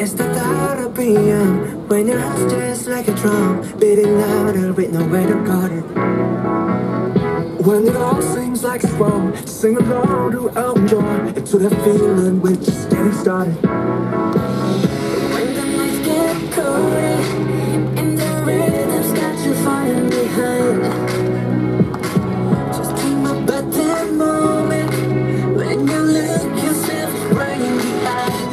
It's the thought of being when your heart's just like a drum, beating louder with nowhere to guard it. When it all seems like it's wrong, sing along to Elton John, and to that feeling we're just getting started. When the nights get colder and the rhythm's got you falling behind, just dream about that moment when you look yourself right in the eye.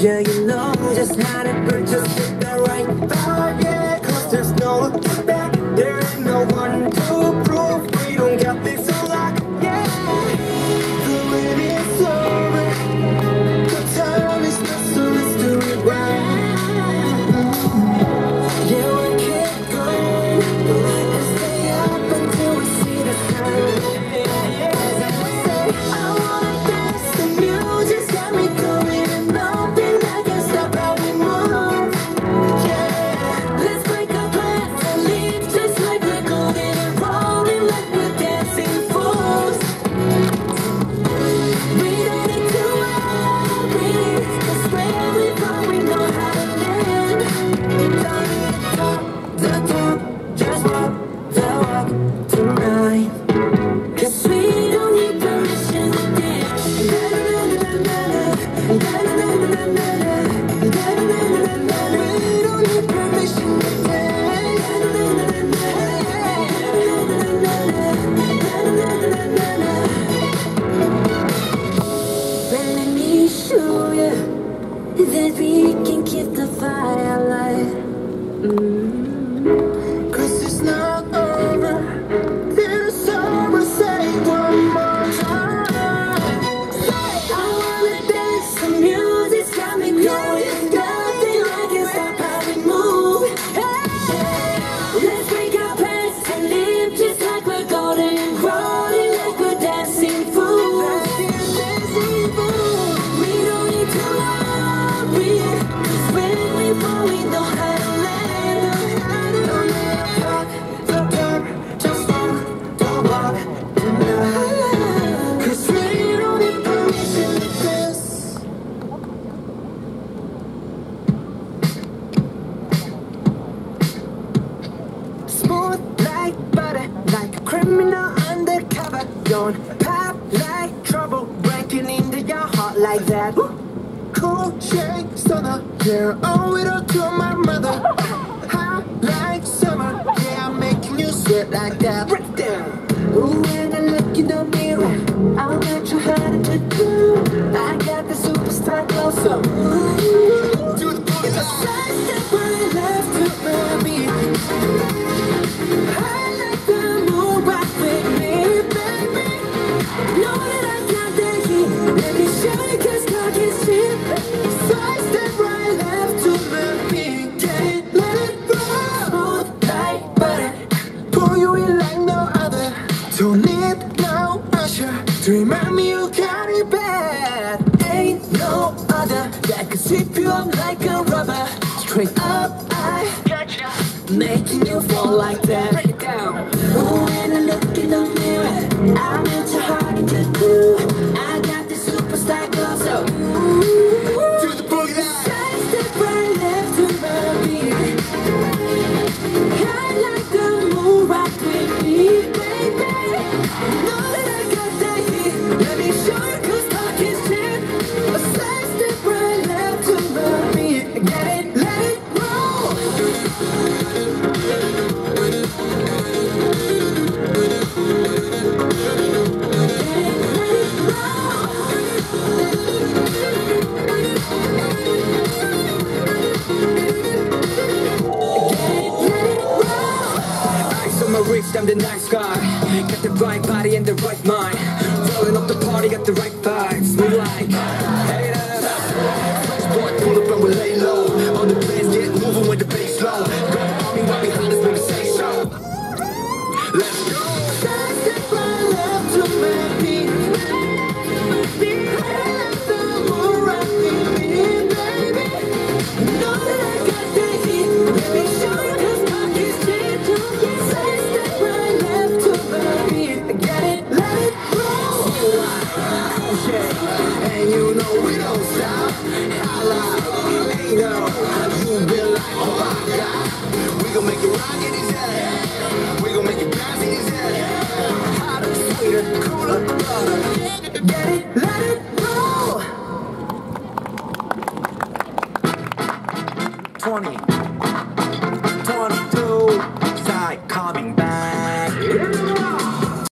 Yeah, you know just how to just get that right back, yeah. Cause there's no looking back, there ain't no one to prove. We don't got this on lock, yeah. The win is over, the time is not so let's do it right. Yeah, we can't go and stay up until we see the sun. That we can keep the fire alive. Cause it's not over. There's someone say one more time. Say, I wanna dance. The music's got me going. Nothing I can stop how we move. Hey, let's break our pants and live just like we're golden, rolling like we're dancing fools. We don't need to lie. Cause when we fall, we know how to land. Don't let talk, don't talk, just walk, don't walk tonight. Cause we don't need permission to dance. Smooth like butter, like a criminal undercover. Don't pop like trouble, breaking into your heart like that. Cool shakes on the hair, owe it all to my mother. Hot like summer, yeah, I'm making you sweat like that. Break down. When I look in the mirror, I'll let you have it to do. I got the superstar glow, so it's a size that my life took my beat. I let the moon rock with me, baby. Know that I got that heat. Let me show you, cause God is shit. So I step right left to the beat, yeah. Let it roll. Smooth like butter, pull you in like no other. Don't need no usher to remind me you got it bad. Ain't no other that can sip you up like a rubber. Straight up, I got you. Make making you fall like that. Break it down. Ooh, when I look in the mirror, I melt your heart into two. I got this superstar glow, so do the boogie down. Side step right, left to the beat. High like the moon, rock with me, baby. Know that I got that heat. Let me show you, 'cause talk is cheap. Side step right, left to the beat. Get it. I'm the nice guy, got the right body and the right mind. Rolling up the party, got the right vibes. We like